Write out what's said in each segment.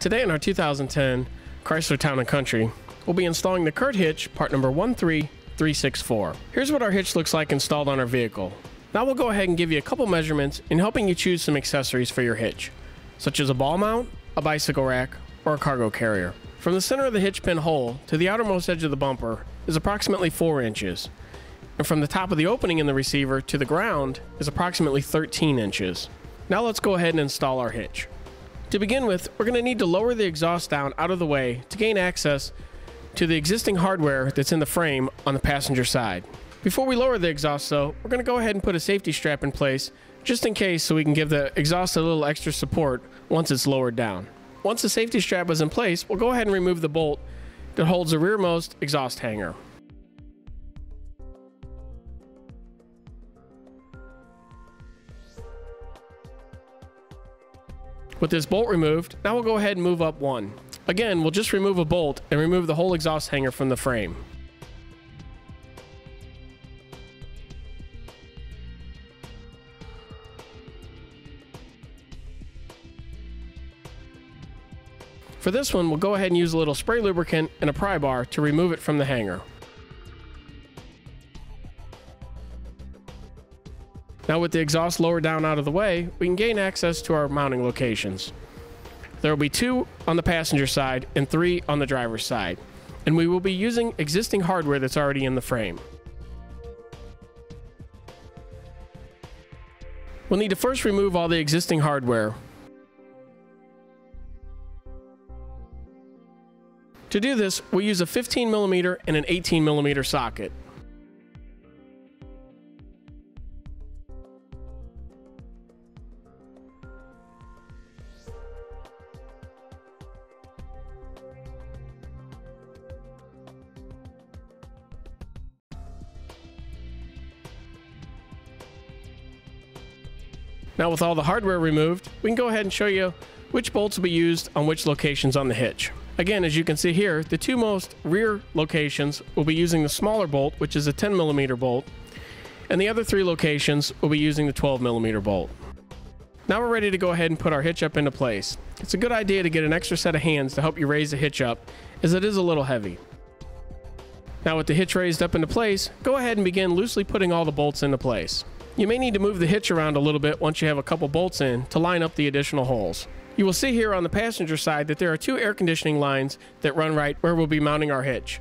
Today in our 2010 Chrysler Town & Country, we'll be installing the Curt hitch, part number 13364. Here's what our hitch looks like installed on our vehicle. Now we'll go ahead and give you a couple measurements in helping you choose some accessories for your hitch, such as a ball mount, a bicycle rack, or a cargo carrier. From the center of the hitch pin hole to the outermost edge of the bumper is approximately 4 inches. And from the top of the opening in the receiver to the ground is approximately 13 inches. Now let's go ahead and install our hitch. To begin with, we're going to need to lower the exhaust down out of the way to gain access to the existing hardware that's in the frame on the passenger side. Before we lower the exhaust though, we're going to go ahead and put a safety strap in place just in case, so we can give the exhaust a little extra support once it's lowered down. Once the safety strap is in place, we'll go ahead and remove the bolt that holds the rearmost exhaust hanger. With this bolt removed, now we'll go ahead and move up one. Again, we'll just remove a bolt and remove the whole exhaust hanger from the frame. For this one, we'll go ahead and use a little spray lubricant and a pry bar to remove it from the hanger. Now with the exhaust lowered down out of the way, we can gain access to our mounting locations. There will be 2 on the passenger side and 3 on the driver's side, and we will be using existing hardware that's already in the frame. We'll need to first remove all the existing hardware. To do this, we'll use a 15mm and an 18mm socket. Now with all the hardware removed, we can go ahead and show you which bolts will be used on which locations on the hitch. Again, as you can see here, the 2 most rear locations will be using the smaller bolt, which is a 10mm bolt, and the other 3 locations will be using the 12mm bolt. Now we're ready to go ahead and put our hitch up into place. It's a good idea to get an extra set of hands to help you raise the hitch up, as it is a little heavy. Now with the hitch raised up into place, go ahead and begin loosely putting all the bolts into place. You may need to move the hitch around a little bit once you have a couple bolts in to line up the additional holes. You will see here on the passenger side that there are 2 air conditioning lines that run right where we'll be mounting our hitch.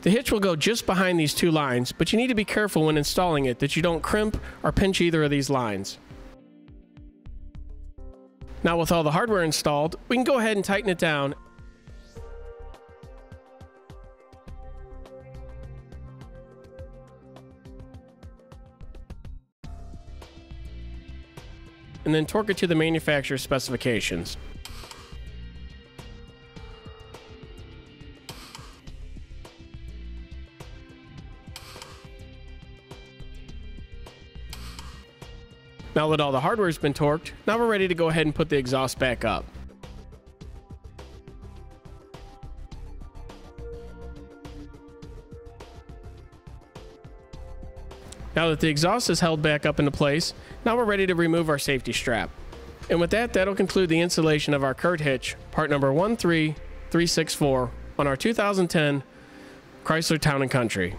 The hitch will go just behind these 2 lines, but you need to be careful when installing it that you don't crimp or pinch either of these lines. Now with all the hardware installed, we can go ahead and tighten it down. And then torque it to the manufacturer's specifications. Now that all the hardware has been torqued, now we're ready to go ahead and put the exhaust back up. Now that the exhaust is held back up into place, now we're ready to remove our safety strap. And with that, that'll conclude the installation of our Curt hitch, part number 13364, on our 2010 Chrysler Town & Country.